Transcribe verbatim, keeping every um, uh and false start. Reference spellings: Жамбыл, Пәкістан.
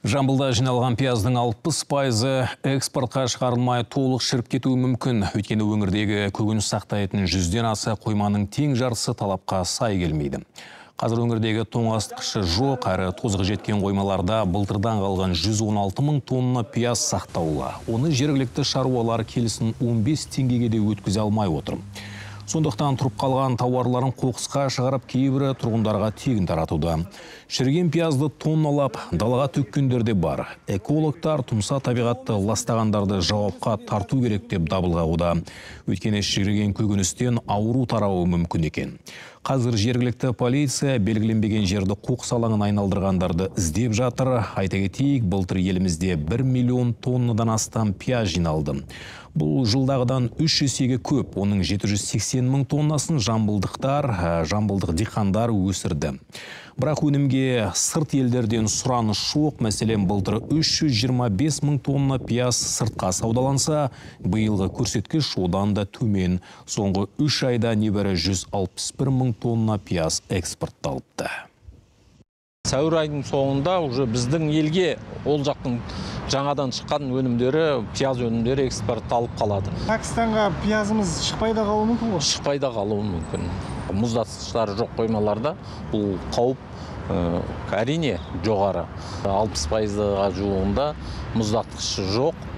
Жамбылда жиналған пияздың алпыс пайызы экспортқа шығарылмай толық шіріп кетуі мүмкін. Өйткені өңірдегі көгін сақтайтын жүзден аса қойманың тең жарысы талапқа сай келмейді. Қазір өңірдегі тоңазытқышы жоқ, әрі тозығы жеткен қоймаларда былтырдан қалған жүз он алты мың тонна пияз сақтаулы. Оны жергілікті шаруалар келісін он бес теңгеге де өткізе алмай отыр. Сондықтан тұрып қалған тауарларын қоқысқа шығарып кейбірі тұрғындарға тегін таратуда. Шірген пиязды тонналап далаға төккендер де бар. Экологтар тұмса табиғатты ластағандарды жауапқа тарту керек деп дабылғауда. Өйткені шірген көгіністен ауру тарауы мүмкін екен. Қазір жергілікті полиция белгіленбеген жерді қоқыс алаңын айналдырғандарды іздеп жатыр. Айта кетейік, былтыр елімізде бір миллион тоннадан астам пияз жиналды. Бұл жылдағыдан үш есеге көп, оның жеті жүз сексен мың тоннасын жамбылдықтар, жамбылдық диқандар өсірді. Бірақ өнімге сырт елдерден сұраныс жоқ. Мәселен, былтыр үш жүз жиырма бес мың тонна пияз сыртқа саудаланса, биылғы көрсеткіш одан да төмен. Соңғы үш айда небәрі жүз алпыс бір мың тонна пияз экспортталыпты. Сәуір айдың соңында уже біздің елге ол жақтың жаңадан шыққан өнімдері, пияз өнімдері экспортталып қалады. Пәкістанға пиязымыз шықпайда қалуы мүмкін ғой? Шықпайда қалуы мүмкін. Мұздатқыштары жоқ қоймаларда бұл қауіп әрине жоғары. алпыс пайызға жуығында мұздатқышы жоқ.